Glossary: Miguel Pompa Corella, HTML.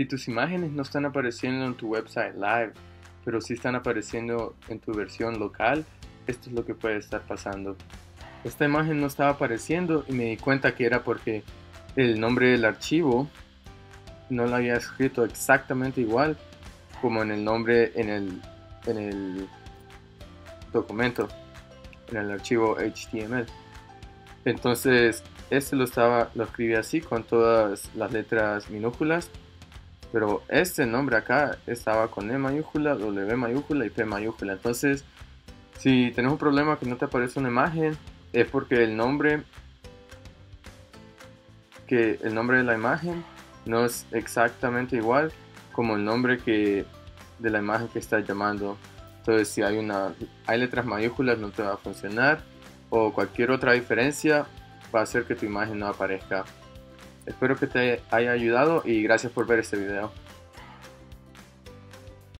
Si tus imágenes no están apareciendo en tu website live, pero sí están apareciendo en tu versión local, esto es lo que puede estar pasando. Esta imagen no estaba apareciendo y me di cuenta que era porque el nombre del archivo no lo había escrito exactamente igual como en el nombre en el documento, en el archivo HTML. Entonces este lo escribí así con todas las letras minúsculas, pero este nombre acá estaba con E mayúscula, W mayúscula y P mayúscula. Entonces si tenés un problema que no te aparece una imagen, es porque el nombre de la imagen no es exactamente igual como el nombre de la imagen que estás llamando. Entonces si hay letras mayúsculas, no te va a funcionar, o cualquier otra diferencia va a hacer que tu imagen no aparezca. Espero que te haya ayudado y gracias por ver este video.